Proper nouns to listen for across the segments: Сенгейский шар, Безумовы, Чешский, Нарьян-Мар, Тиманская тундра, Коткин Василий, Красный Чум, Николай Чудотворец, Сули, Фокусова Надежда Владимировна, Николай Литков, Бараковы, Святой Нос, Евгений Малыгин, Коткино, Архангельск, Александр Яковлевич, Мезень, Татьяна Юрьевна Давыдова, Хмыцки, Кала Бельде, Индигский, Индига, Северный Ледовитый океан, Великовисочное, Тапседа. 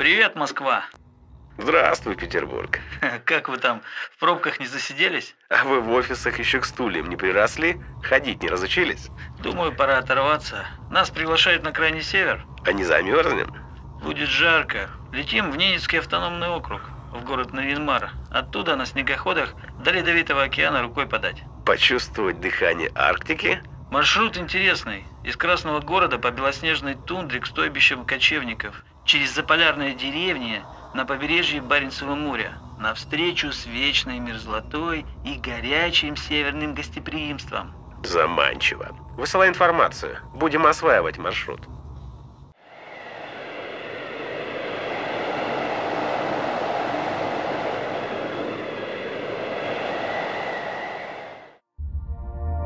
Привет, Москва. Здравствуй, Петербург. Как вы там, в пробках не засиделись? А вы в офисах еще к стульям не приросли? Ходить не разучились? Думаю, пора оторваться. Нас приглашают на крайний север. А не замерзнем? Будет жарко. Летим в Ненецкий автономный округ, в город Нарьян-Мар. Оттуда на снегоходах до Ледовитого океана рукой подать. Почувствовать дыхание Арктики? Маршрут интересный. Из Красного города по белоснежной тундре к стойбищам кочевников, через заполярные деревни на побережье Баренцева моря, навстречу с вечной мерзлотой и горячим северным гостеприимством. Заманчиво. Высылай информацию. Будем осваивать маршрут.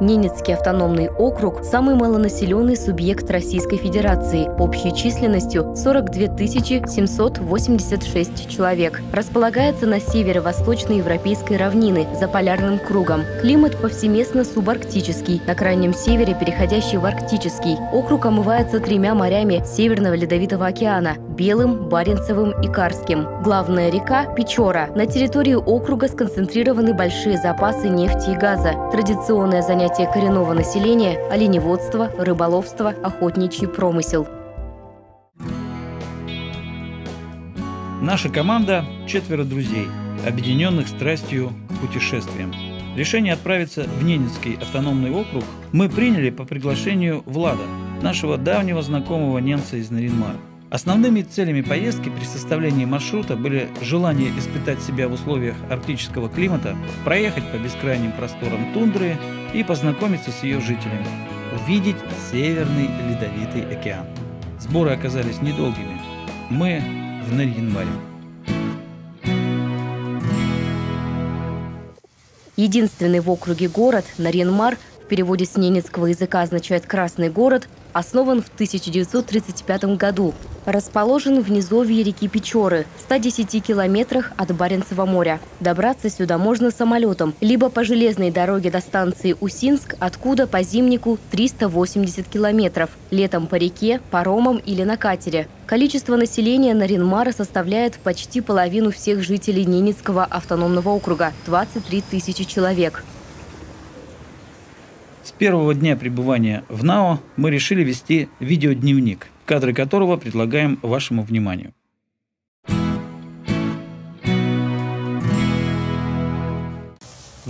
Ненецкий автономный округ – самый малонаселенный субъект Российской Федерации, общей численностью 42 786 человек. Располагается на северо-восточноевропейской равнины, за полярным кругом. Климат повсеместно субарктический, на крайнем севере переходящий в арктический. Округ омывается тремя морями Северного Ледовитого океана – Белым, Баренцевым и Карским. Главная река – Печора. На территории округа сконцентрированы большие запасы нефти и газа. Традиционное занятие коренного населения – оленеводство, рыболовство, охотничий промысел. Наша команда – 4 друзей, объединенных страстью к путешествиям. Решение отправиться в Ненецкий автономный округ мы приняли по приглашению Влада, нашего давнего знакомого немца из Нарьян-Мара. Основными целями поездки при составлении маршрута были желание испытать себя в условиях арктического климата, проехать по бескрайним просторам тундры и познакомиться с ее жителями, увидеть Северный Ледовитый океан. Сборы оказались недолгими. Мы в Нарьян-Маре. Единственный в округе город Нарьян-Мар, в переводе с ненецкого языка означает «красный город», основан в 1935 году. Расположен в низовье реки Печоры, в 110 километрах от Баренцева моря. Добраться сюда можно самолетом, либо по железной дороге до станции Усинск, откуда по зимнику 380 километров, летом по реке, паромом или на катере. Количество населения Нарьян-Мара составляет почти половину всех жителей Ненецкого автономного округа – 23 тысячи человек. С первого дня пребывания в НАО мы решили вести видеодневник, кадры которого предлагаем вашему вниманию. В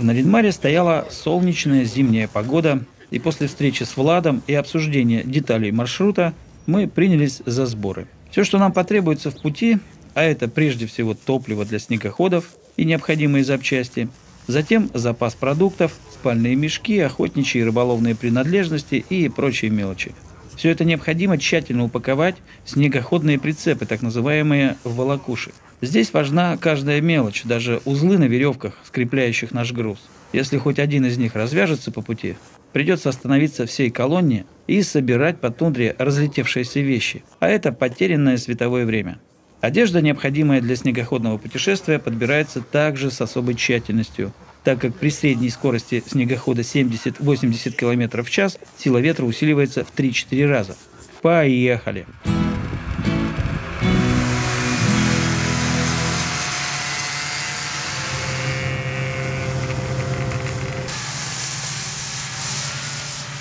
Нарьян-Маре стояла солнечная зимняя погода, и после встречи с Владом и обсуждения деталей маршрута мы принялись за сборы. Все, что нам потребуется в пути, а это прежде всего топливо для снегоходов и необходимые запчасти, затем запас продуктов, спальные мешки, охотничьи и рыболовные принадлежности и прочие мелочи. Все это необходимо тщательно упаковать в снегоходные прицепы, так называемые волокуши. Здесь важна каждая мелочь, даже узлы на веревках, скрепляющих наш груз. Если хоть один из них развяжется по пути, придется остановиться всей колонне и собирать по тундре разлетевшиеся вещи, а это потерянное световое время. Одежда, необходимая для снегоходного путешествия, подбирается также с особой тщательностью, так как при средней скорости снегохода 70-80 км в час сила ветра усиливается в 3-4 раза. Поехали!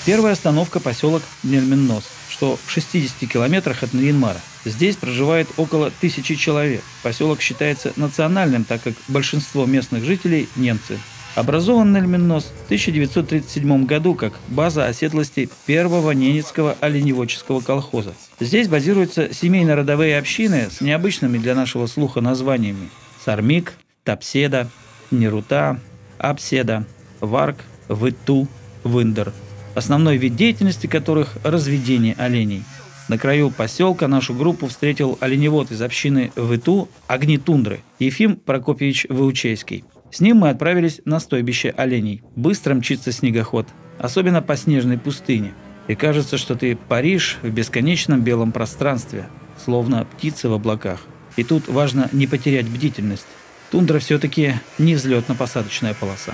Первая остановка – поселок Нельмин Нос, что в 60 километрах от Нарьян-Мара. Здесь проживает около 1000 человек. Поселок считается национальным, так как большинство местных жителей – немцы. Образован Нельмин Нос в 1937 году как база оседлости первого Ненецкого оленеводческого колхоза. Здесь базируются семейно-родовые общины с необычными для нашего слуха названиями: Сармик, Тапседа, Нерута, Апседа, Варк, Выту, Вындер, основной вид деятельности которых – разведение оленей. На краю поселка нашу группу встретил оленевод из общины Выту «Огни тундры» Ефим Прокопьевич Выучейский. С ним мы отправились на стойбище оленей. Быстро мчится снегоход, особенно по снежной пустыне. И кажется, что ты паришь в бесконечном белом пространстве, словно птица в облаках. И тут важно не потерять бдительность. Тундра все-таки не взлетно-посадочная полоса.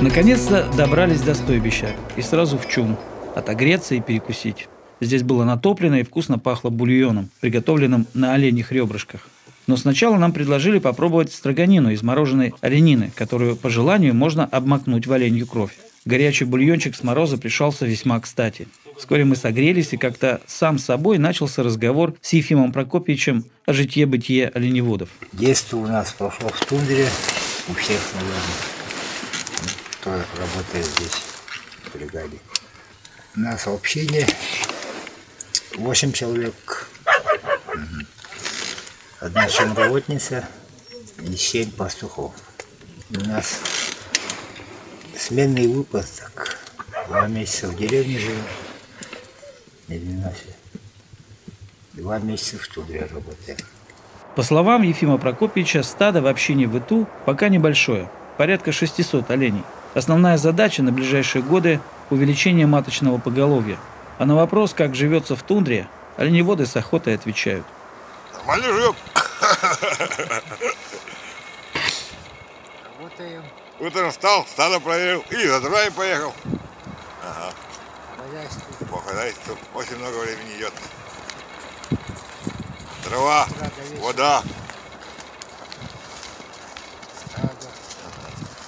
Наконец-то добрались до стойбища и сразу в чум – отогреться и перекусить. Здесь было натоплено и вкусно пахло бульоном, приготовленным на оленьих ребрышках. Но сначала нам предложили попробовать строганину из мороженой оленины, которую по желанию можно обмакнуть в оленью кровь. Горячий бульончик с мороза пришелся весьма кстати. Вскоре мы согрелись, и как-то сам собой начался разговор с Ефимом Прокопьевичем о житье-бытие оленеводов. Детство у нас прошло в тундре, у всех, наверное, кто работает здесь в бригаде. У нас в общине 8 человек. Одна шумроводница и 7 пастухов. У нас сменный выпадок. 2 месяца в деревне жил, не 12. 2 месяца в тундре работал. По словам Ефима Прокопьевича, стадо в общине в Иту пока небольшое, порядка 600 оленей. Основная задача на ближайшие годы – увеличение маточного поголовья. А на вопрос, как живется в тундре, оленеводы с охотой отвечают. Нормально живем. Работаем. Утром встал, стадо проверил и за дрова поехал. Ага. По хозяйству очень много времени идет. Трава, вода.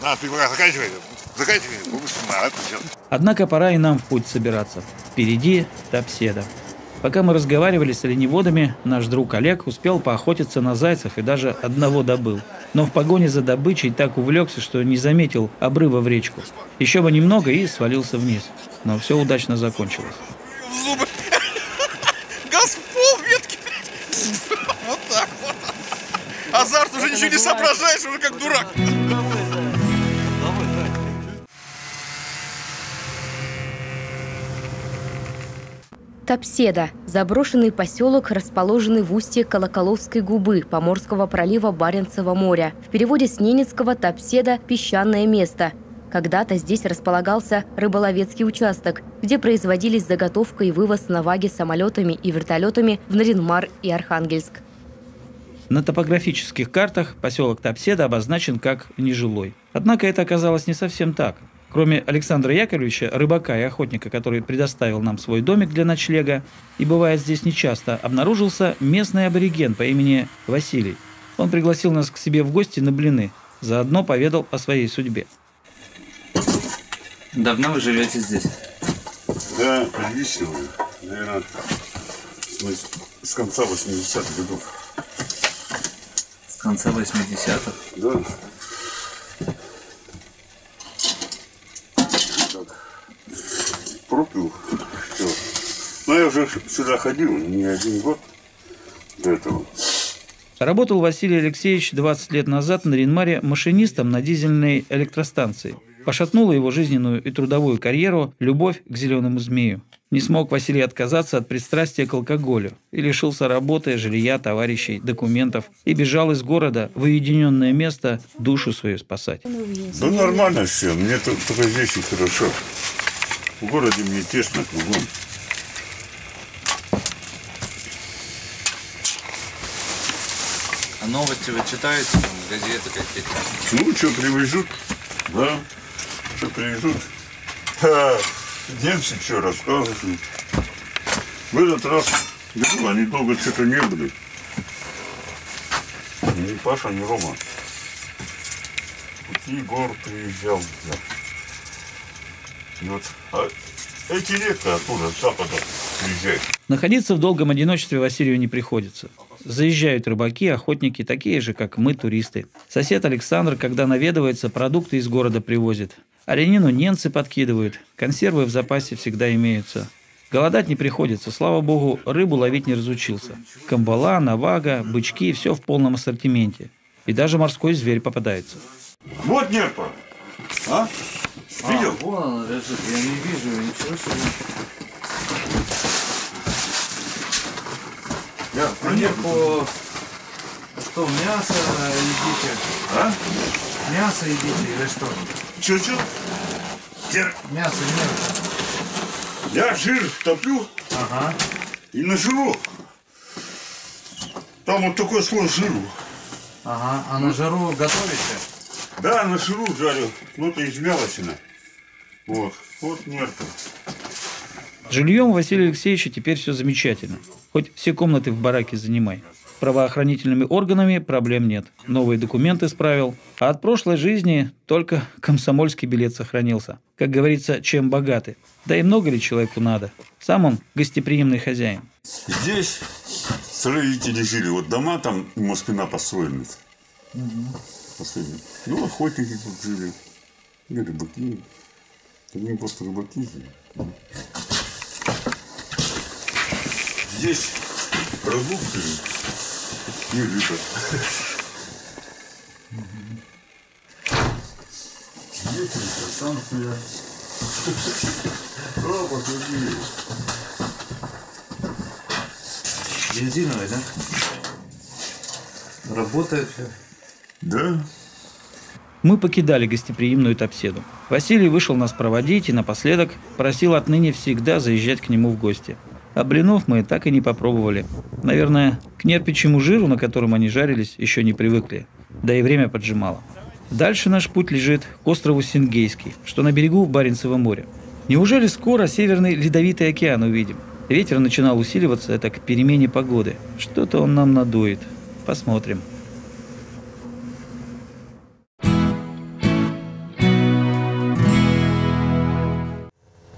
На, ты пока заканчивай. Заканчивай. Однако пора и нам в путь собираться. Впереди Тапседа. Пока мы разговаривали с оленеводами, наш друг Олег успел поохотиться на зайцев и даже одного добыл. Но в погоне за добычей так увлекся, что не заметил обрыва в речку. Еще бы немного и свалился вниз. Но все удачно закончилось. Зубы. Газ в пол, ветки. Вот так вот. Азарт, уже ничего не соображаешь, уже как дурак. Тапседа – заброшенный поселок, расположенный в устье Колоколовской губы Поморского пролива Баренцева моря. В переводе с ненецкого «Тапседа» – песчаное место. Когда-то здесь располагался рыболовецкий участок, где производились заготовка и вывоз на ваге самолетами и вертолетами в Нарьян-Мар и Архангельск. На топографических картах поселок Тапседа обозначен как нежилой. Однако это оказалось не совсем так. Кроме Александра Яковлевича, рыбака и охотника, который предоставил нам свой домик для ночлега и бывает здесь нечасто, обнаружился местный абориген по имени Василий. Он пригласил нас к себе в гости на блины, заодно поведал о своей судьбе. Давно вы живете здесь? Да, прилично. Наверное, с конца 80-х годов. С конца 80-х? Да. Пропил, все. Но я уже сюда ходил не один год до этого. Работал Василий Алексеевич 20 лет назад на Нарьян-Маре машинистом на дизельной электростанции. Пошатнула его жизненную и трудовую карьеру любовь к зеленому змею. Не смог Василий отказаться от пристрастия к алкоголю и лишился работы, жилья, товарищей, документов и бежал из города в уединенное место душу свою спасать. Да нормально все, мне только здесь и хорошо. В городе мне тесно кругом. А новости вы читаете, там, газеты какие-то? Ну, что привезут, да, что привезут. А, немцы что рассказывают. В этот раз они долго что-то не были. Ни Паша, ни Рома. Вот Егор приезжал. Да. Вот. А эти редко оттуда, с запада приезжают. Находиться в долгом одиночестве Василию не приходится. Заезжают рыбаки, охотники, такие же, как мы, туристы. Сосед Александр, когда наведывается, продукты из города привозит. Оленину немцы подкидывают, консервы в запасе всегда имеются. Голодать не приходится, слава богу, рыбу ловить не разучился. Камбала, навага, бычки – все в полном ассортименте. И даже морской зверь попадается. Вот нерпа! А? Видел? А, вон она лежит, я не вижу ее, ничего себе. Я проехал. Что, мясо едите? А? Мясо едите или что? Чё? Мясо нет. Я жир топлю. Ага. И на жиру. Там вот такой слой жиру. Ага, а на жиру готовите? Да, на ширу жарю. Ну-то из мелочина. Вот. Вот мертво. С жильем Василия Алексеевича теперь все замечательно. Хоть все комнаты в бараке занимай. Правоохранительными органами проблем нет. Новые документы справил. А от прошлой жизни только комсомольский билет сохранился. Как говорится, чем богаты. Да и много ли человеку надо? Сам он гостеприимный хозяин. Здесь строители жили. Вот дома там ему спина построены. Ну, охотники тут жили. И рыбаки. Они просто рыбаки жили. Здесь продукты и рыба. Здесь инструктанция. Робот любили. Бензиновый, да? Работает все. Да. Мы покидали гостеприимную Тапседу. Василий вышел нас проводить и напоследок просил отныне всегда заезжать к нему в гости. А блинов мы так и не попробовали. Наверное, к нерпичьему жиру, на котором они жарились, еще не привыкли. Да и время поджимало. Дальше наш путь лежит к острову Сенгейский, что на берегу Баренцева моря. Неужели скоро Северный Ледовитый океан увидим? Ветер начинал усиливаться, это к перемене погоды. Что-то он нам надует. Посмотрим.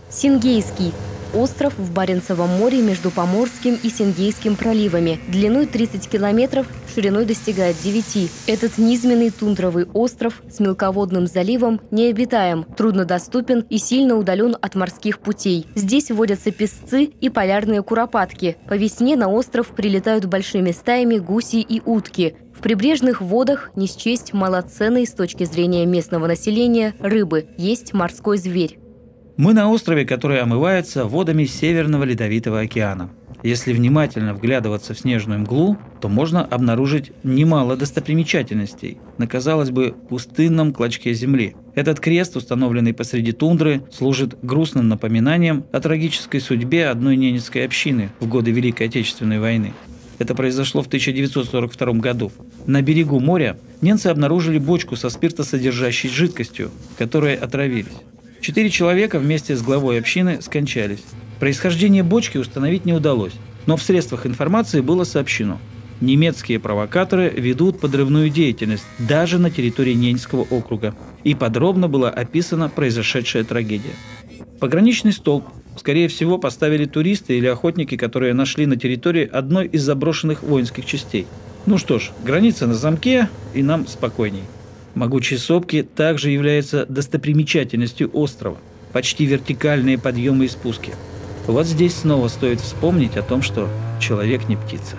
Сенгейский. Остров в Баренцевом море между Поморским и Сенгейским проливами. Длиной 30 километров, шириной достигает 9. Этот низменный тундровый остров с мелководным заливом необитаем, труднодоступен и сильно удален от морских путей. Здесь водятся песцы и полярные куропатки. По весне на остров прилетают большими стаями гуси и утки. В прибрежных водах не счесть малоценной с точки зрения местного населения рыбы, есть морской зверь. Мы на острове, который омывается водами Северного Ледовитого океана. Если внимательно вглядываться в снежную мглу, то можно обнаружить немало достопримечательностей на, казалось бы, пустынном клочке земли. Этот крест, установленный посреди тундры, служит грустным напоминанием о трагической судьбе одной ненецкой общины в годы Великой Отечественной войны. Это произошло в 1942 году. На берегу моря ненцы обнаружили бочку со спиртосодержащей жидкостью, которой отравились. 4 человека вместе с главой общины скончались. Происхождение бочки установить не удалось, но в средствах информации было сообщено. Немецкие провокаторы ведут подрывную деятельность даже на территории Ненецкого округа. И подробно была описана произошедшая трагедия. Пограничный столб, скорее всего, поставили туристы или охотники, которые нашли на территории одной из заброшенных воинских частей. Ну что ж, граница на замке, и нам спокойней. Могучие сопки также являются достопримечательностью острова. Почти вертикальные подъемы и спуски. Вот здесь снова стоит вспомнить о том, что человек не птица.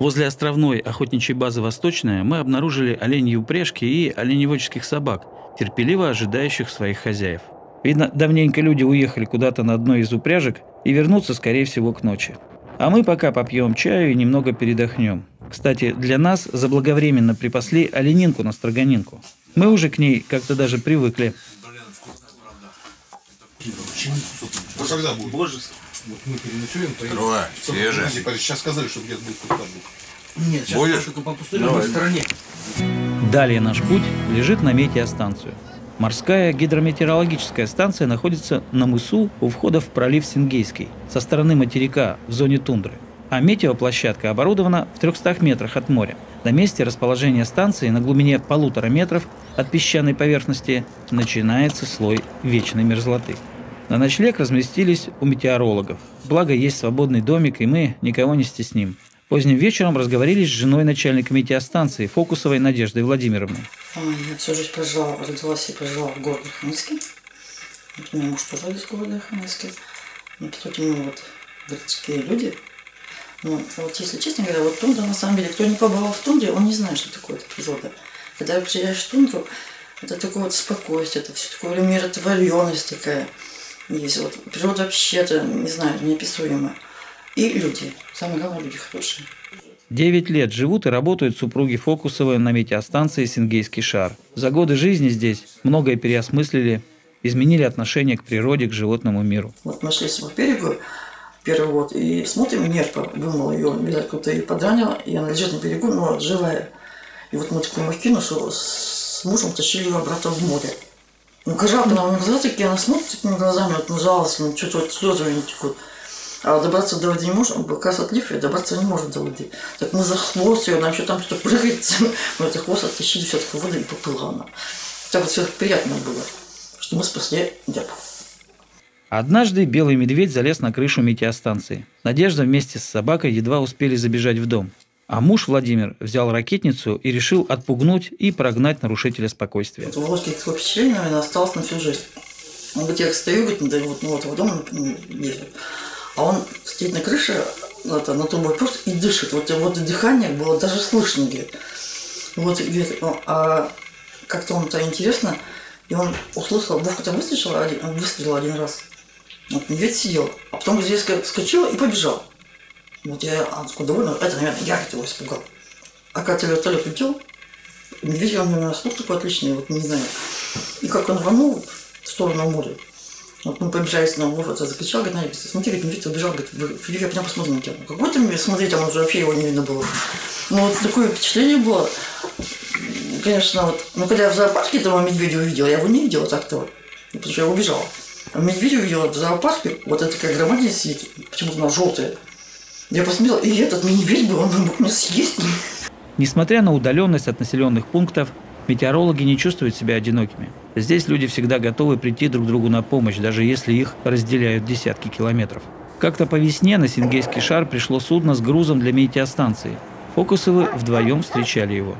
Возле островной охотничьей базы «Восточная» мы обнаружили оленьи упряжки и оленеводческих собак, терпеливо ожидающих своих хозяев. Видно, давненько люди уехали куда-то на одной из упряжек и вернутся, скорее всего, к ночи. А мы пока попьем чаю и немного передохнем. Кстати, для нас заблаговременно припасли оленинку на строганинку. Мы уже к ней как-то даже привыкли. Когда будет? Боже, вот мы переночуем. Здорово, свежее. Сейчас сказали, что где-то будет куртажник. Нет, сейчас будешь? Только по пустой другой стороне. Далее наш путь лежит на метеостанцию. Морская гидрометеорологическая станция находится на мысу у входа в пролив Сенгейский, со стороны материка, в зоне тундры. А метеоплощадка оборудована в 300 метрах от моря. На месте расположения станции на глубине 1,5 метра от песчаной поверхности начинается слой вечной мерзлоты. На ночлег разместились у метеорологов. Благо, есть свободный домик, и мы никого не стесним. Поздним вечером разговорились с женой начальника метеостанции Фокусовой Надеждой Владимировной. Я всю жизнь прожила, родилась и прожила в городе Хмыцки. Вот у меня муж тоже из города Хмыцки. Ну, по сути, мы вот городские люди. Ну, вот если честно говоря, вот тундра, на самом деле, кто не побывал в тундре, он не знает, что такое эта природа. Когда приезжаешь в тундру, это такое вот спокойствие, это все такое умиротворенность такая есть. Вот природа вообще-то, не знаю, неописуемая. И люди, самое главное, люди хорошие. 9 лет живут и работают супруги Фокусовой на метеостанции «Сенгейский шар». За годы жизни здесь многое переосмыслили, изменили отношение к природе, к животному миру. Вот мы шли по берегу, первый год, и смотрим, нерпа вымыла ее, видать, кто-то ее подранила, и она лежит на берегу, но живая. И вот мы такую махину, что с мужем тащили ее обратно в море. Ну, кожа нам на глаза такие, она смотрит такими глазами, вот, ну, жалостно, что-то вот слезы у нее текут. А добраться до воды не можем, пока с отлив, и добраться не может до воды. Так мы за хвост ее, нам еще там что-то прыгает, мы за хвост оттащили все-таки в воду, и поплыла она. Так вот все приятно было, что мы спасли дядю. Однажды белый медведь залез на крышу метеостанции. Надежда вместе с собакой едва успели забежать в дом. А муж Владимир взял ракетницу и решил отпугнуть и прогнать нарушителя спокойствия. Вот волоски такое впечатление, наверное, осталось на всю жизнь. Он говорит, я стою, говорит, не даю, ну вот в дом езжу. А он стоит на крыше, это, на том просто и дышит. Вот его вот дыхание было даже слышно, говорит. Вот, говорит, а как-то он-то интересно, и он услышал, Бог-то выстрелил один раз. Вот медведь сидел, а потом резко вскочил и побежал. Вот я откуда довольна, это, наверное, я его испугал. А когда вертолет летел, медведь, он, наверное, слух такой отличный, вот не знаю. И как он рванул в сторону моря, вот мы побежали на лов, это закричал, говорит, Надя, смотри, говорит, медведь убежал, говорит, я прям посмотрю на тебя. Какой ты, смотри, там уже вообще его не видно было. Ну вот такое впечатление было, конечно, вот, ну когда я в зоопарке этого медведя увидела, я его не видела так-то вот, потому что я убежала. А медведь увидела в зоопарке, вот эта такая громадина сидит, почему-то она желтая. Я посмотрела, и этот медведь был, он мог меня съесть. Несмотря на удаленность от населенных пунктов, метеорологи не чувствуют себя одинокими. Здесь люди всегда готовы прийти друг другу на помощь, даже если их разделяют десятки километров. Как-то по весне на Сенгейский шар пришло судно с грузом для метеостанции. Фокусовы вдвоем встречали его.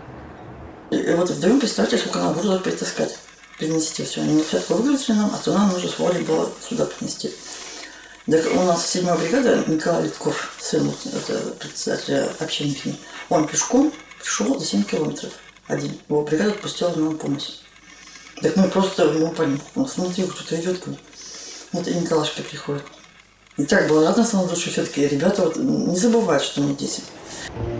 И вот вдвоем, представьте, сколько нам грузов притаскать, принести все. Они все-таки выгрузили нам, а то нам уже с Волей было сюда принести. Так у нас 7-я бригада, Николай Литков, сын председателя общины, он пешком пришел за 7 километров один. Его бригада отпустила нам помощь. Так мы просто ему поймем. Смотри, кто-то идет. Вот и Николашка приходит. И так было рада самой души, все-таки ребята вот, не забывают, что мы здесь.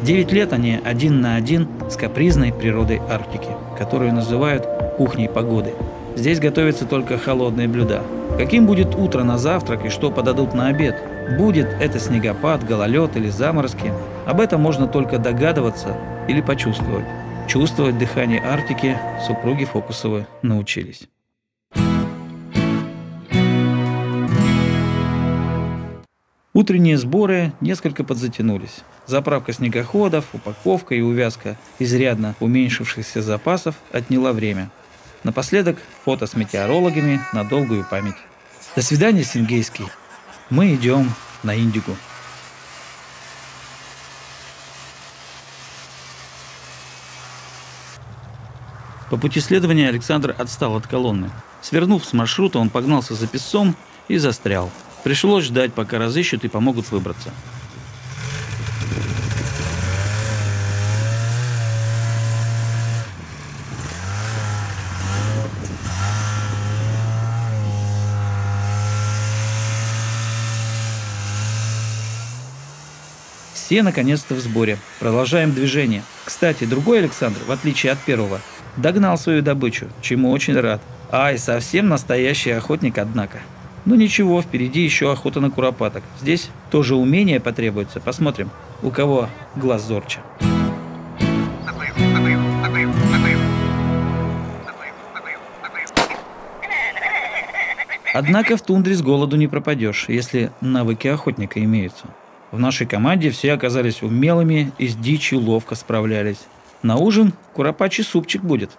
9 лет они один на один с капризной природой Арктики, которую называют кухней погоды. Здесь готовятся только холодные блюда. Каким будет утро на завтрак и что подадут на обед? Будет это снегопад, гололед или заморозки? Об этом можно только догадываться или почувствовать. Чувствовать дыхание Арктики супруги Фокусовы научились. Утренние сборы несколько подзатянулись. Заправка снегоходов, упаковка и увязка изрядно уменьшившихся запасов отняла время. Напоследок фото с метеорологами на долгую память. До свидания, Сенгейский. Мы идем на Индигу. По пути следования Александр отстал от колонны. Свернув с маршрута, он погнался за песцом и застрял. Пришлось ждать, пока разыщут и помогут выбраться. Все наконец-то в сборе. Продолжаем движение. Кстати, другой Александр, в отличие от первого, догнал свою добычу, чему очень рад. Ай, совсем настоящий охотник, однако. Ну ничего, впереди еще охота на куропаток. Здесь тоже умение потребуется. Посмотрим, у кого глаз зорче. Однако в тундре с голоду не пропадешь, если навыки охотника имеются. В нашей команде все оказались умелыми и с дичью ловко справлялись. На ужин куропачий супчик будет.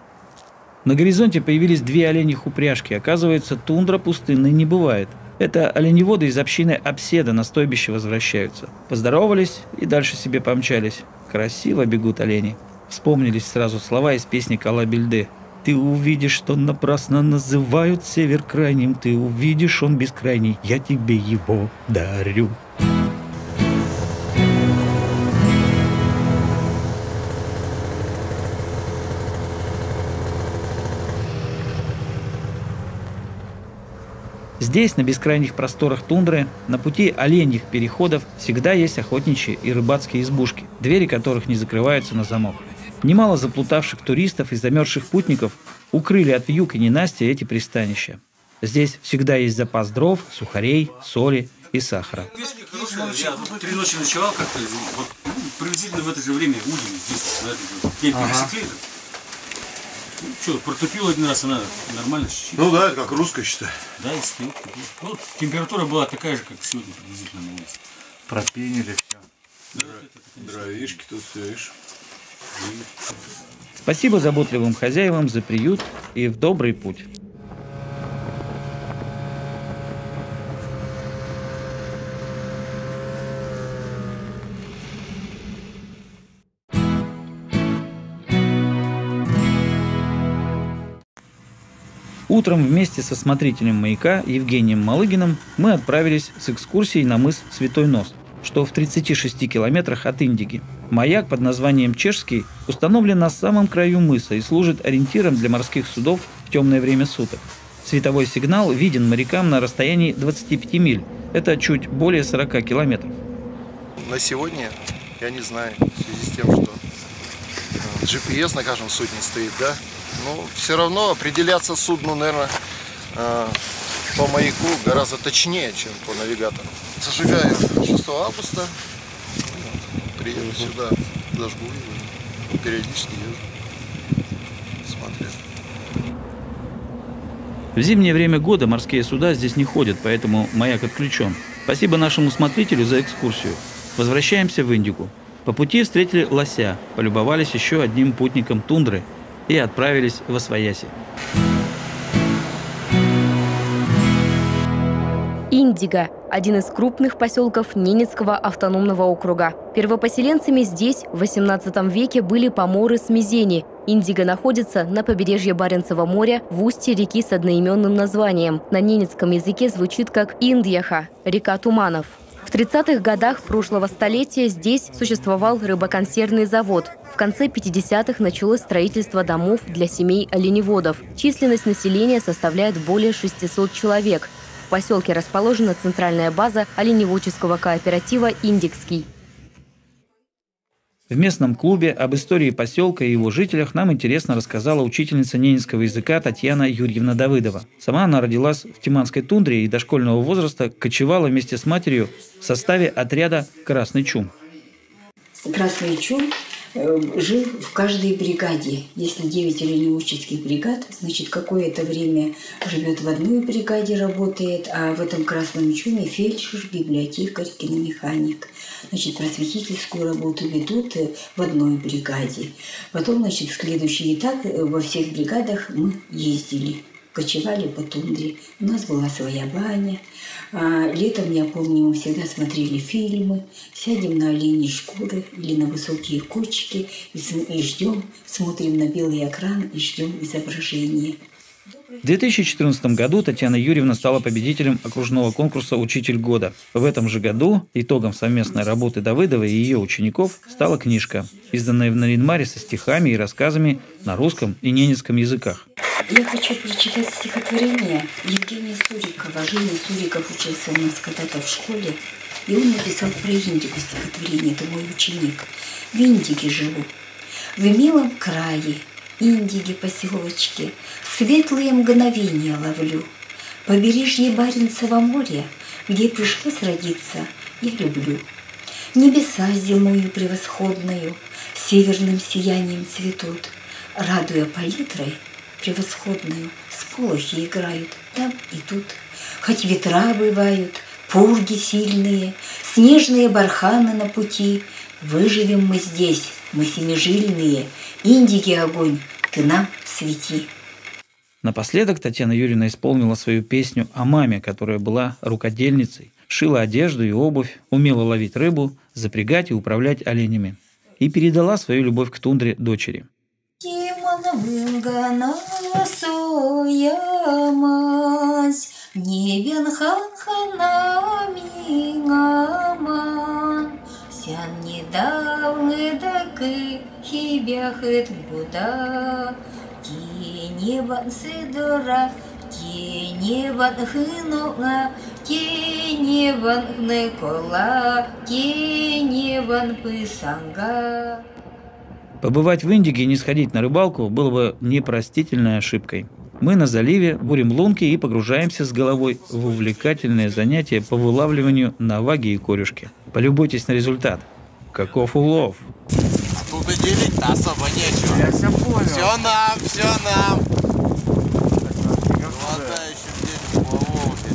На горизонте появились 2 оленьих упряжки. Оказывается, тундра пустынной не бывает. Это оленеводы из общины Апседа на стойбище возвращаются. Поздоровались и дальше себе помчались. Красиво бегут олени. Вспомнились сразу слова из песни «Кала Бельде». Ты увидишь, что напрасно называют север крайним. Ты увидишь, он бескрайний. Я тебе его дарю. Здесь, на бескрайних просторах тундры, на пути оленьих переходов всегда есть охотничьи и рыбацкие избушки, двери которых не закрываются на замок. Немало заплутавших туристов и замерзших путников укрыли от вьюг и ненастья эти пристанища. Здесь всегда есть запас дров, сухарей, соли и сахара. Я тут 3 ночи ночевал как-то, вот, приблизительно в это же время ужин здесь, кемпинг пересекли. Ну что, протупил один раз, она нормально считает. Ну да, это как русская, считай. Да, и стоит. Ну, температура была такая же, как сегодня приблизительно на улице. Пропенили все. Да, дровишки тут все, видишь. Спасибо заботливым хозяевам за приют и в добрый путь. Утром вместе со смотрителем маяка Евгением Малыгиным мы отправились с экскурсией на мыс Святой Нос, что в 36 километрах от Индиги. Маяк под названием «Чешский» установлен на самом краю мыса и служит ориентиром для морских судов в темное время суток. Световой сигнал виден морякам на расстоянии 25 миль. Это чуть более 40 километров. На сегодня, я не знаю, в связи с тем, что GPS на каждом судне стоит, да? Ну, все равно определяться судну, наверное, по маяку гораздо точнее, чем по навигатору. Зажигаю 6 августа, приеду сюда, зажгу и периодически езжу, смотрю. В зимнее время года морские суда здесь не ходят, поэтому маяк отключен. Спасибо нашему смотрителю за экскурсию. Возвращаемся в Индигу. По пути встретили лося, полюбовались еще одним путником тундры и отправились в освояси. Индига – один из крупных поселков Ненецкого автономного округа. Первопоселенцами здесь в 18 веке были поморы Смизени. Индига находится на побережье Баренцева моря в устье реки с одноименным названием. На ненецком языке звучит как Индьяха – река туманов. В 30-х годах прошлого столетия здесь существовал рыбоконсервный завод. В конце 50-х началось строительство домов для семей оленеводов. Численность населения составляет более 600 человек. В поселке расположена центральная база оленеводческого кооператива «Индигский». В местном клубе об истории поселка и его жителях нам интересно рассказала учительница ненецкого языка Татьяна Юрьевна Давыдова. Сама она родилась в Тиманской тундре и до школьного возраста кочевала вместе с матерью в составе отряда «Красный Чум». «Красный Чум» жил в каждой бригаде. Если 9 оленеводческих бригад, значит, какое-то время живет в одной бригаде, работает, а в этом Красном Чуме фельдшер, библиотекарь, киномеханик. Значит, просветительскую работу ведут в одной бригаде. Потом, значит, следующий этап во всех бригадах мы ездили. Кочевали по тундре. У нас была своя баня. Летом, я помню, мы всегда смотрели фильмы. Сядем на оленьи шкуры или на высокие кочки и ждем, смотрим на белый экран и ждем изображения. В 2014 году Татьяна Юрьевна стала победителем окружного конкурса «Учитель года». В этом же году итогом совместной работы Давыдовой и ее учеников стала книжка, изданная в Нарьян-Маре со стихами и рассказами на русском и ненецком языках. Я хочу прочитать стихотворение Евгения Сурикова. Женя Суриков учился у нас когда-то в школе, и он написал про Индигу стихотворение, это мой ученик. В Индиге живу, в милом крае, Индиги поселочки, светлые мгновения ловлю. Побережье Баренцева моря, где пришлось родиться, я люблю. Небеса зимою превосходною северным сиянием цветут, радуя палитрой превосходную, сполохи играют там и тут. Хоть ветра бывают, пурги сильные, снежные барханы на пути. Выживем мы здесь, мы семижильные, Индиги огонь, ты нам свети. Напоследок Татьяна Юрьевна исполнила свою песню о маме, которая была рукодельницей, шила одежду и обувь, умела ловить рыбу, запрягать и управлять оленями. И передала свою любовь к тундре дочери. Теневан хынуна, теневан некола, теневан пысанга. Побывать в Индиге и не сходить на рыбалку было бы непростительной ошибкой. Мы на заливе бурим лунки и погружаемся с головой в увлекательное занятие по вылавливанию наваги и корюшки. Полюбуйтесь на результат. Каков улов! Тут и делить-то особо нечего. Я все понял. Все нам, все нам. Голодающим детям по Волге.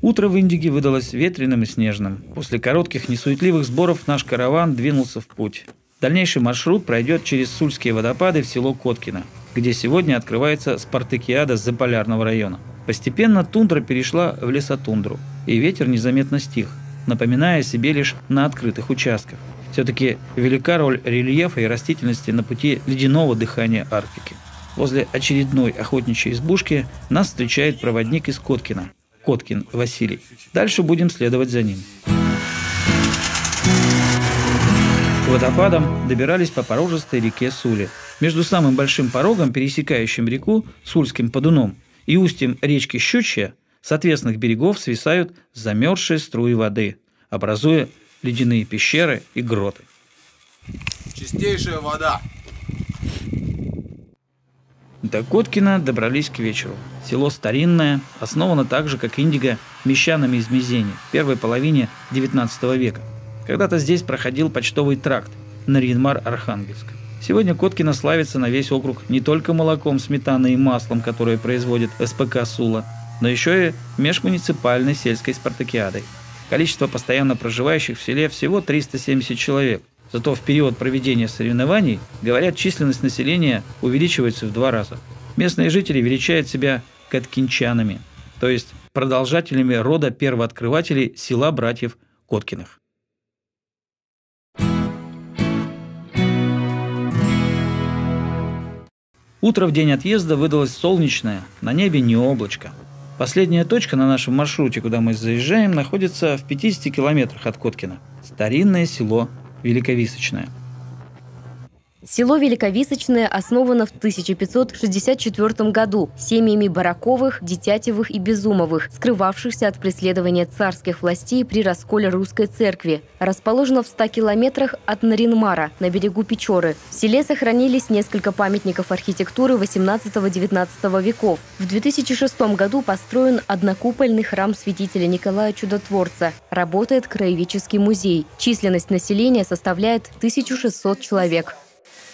Утро в Индиге выдалось ветреным и снежным. После коротких несуетливых сборов наш караван двинулся в путь. Дальнейший маршрут пройдет через Сульские водопады в село Коткино, где сегодня открывается спартакиада Заполярного района. Постепенно тундра перешла в лесотундру, и ветер незаметно стих, напоминая о себе лишь на открытых участках. Все-таки велика роль рельефа и растительности на пути ледяного дыхания Арктики. Возле очередной охотничьей избушки нас встречает проводник из Коткина, Коткин Василий. Дальше будем следовать за ним. К водопадам добирались по порожистой реке Сули. Между самым большим порогом, пересекающим реку Сульским подуном, и устьем речки Щучья с отвесных берегов свисают замерзшие струи воды, образуя ледяные пещеры и гроты. Чистейшая вода. До Коткина добрались к вечеру. Село старинное, основано так же, как Индига, мещанами из Мезени в первой половине 19 века. Когда-то здесь проходил почтовый тракт Нарьян-Мар — Архангельск. Сегодня Коткино славится на весь округ не только молоком, сметаной и маслом, которые производит СПК Сула, но еще и межмуниципальной сельской спартакиадой. Количество постоянно проживающих в селе всего 370 человек. Зато в период проведения соревнований, говорят, численность населения увеличивается в 2 раза. Местные жители величают себя коткинчанами, то есть продолжателями рода первооткрывателей села братьев Коткиных. Утро в день отъезда выдалось солнечное, на небе не облачко. Последняя точка на нашем маршруте, куда мы заезжаем, находится в 50 километрах от Коткина. Старинное село Великовисочное. Село Великовисочное основано в 1564 году семьями Бараковых, Детятевых и Безумовых, скрывавшихся от преследования царских властей при расколе русской церкви. Расположено в 100 километрах от Нарьян-Мара, на берегу Печоры. В селе сохранились несколько памятников архитектуры 18-19 веков. В 2006 году построен однокупольный храм святителя Николая Чудотворца. Работает краеведческий музей. Численность населения составляет 1600 человек.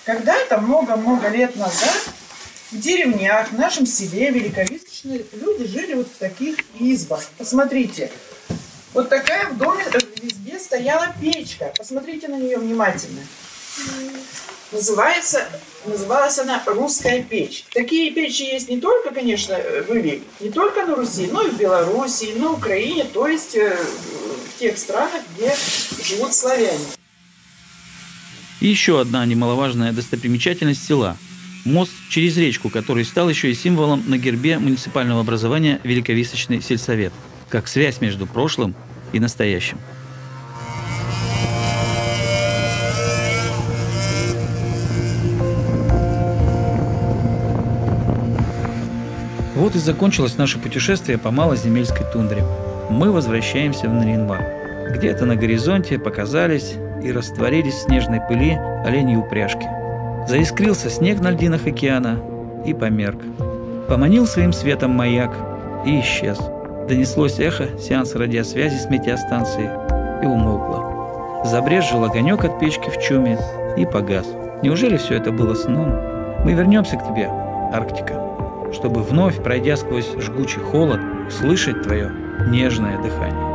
Когда-то, много-много лет назад, в деревнях, в нашем селе Великовисочное, люди жили вот в таких избах. Посмотрите, вот такая в доме, в избе стояла печка. Посмотрите на нее внимательно. Называлась она «Русская печь». Такие печи есть не только, конечно, были, не только на Руси, но и в Белоруссии, на Украине, то есть в тех странах, где живут славяне. И еще одна немаловажная достопримечательность села – мост через речку, который стал еще и символом на гербе муниципального образования Великовисочный сельсовет, как связь между прошлым и настоящим. Вот и закончилось наше путешествие по малоземельской тундре. Мы возвращаемся в Нарьян-Мар. Где-то на горизонте показались и растворились в снежной пыли оленьи упряжки. Заискрился снег на льдинах океана и померк. Поманил своим светом маяк и исчез. Донеслось эхо сеанса радиосвязи с метеостанции и умолкло. Забрезжил огонек от печки в чуме и погас. Неужели все это было сном? Мы вернемся к тебе, Арктика, чтобы вновь, пройдя сквозь жгучий холод, услышать твое нежное дыхание.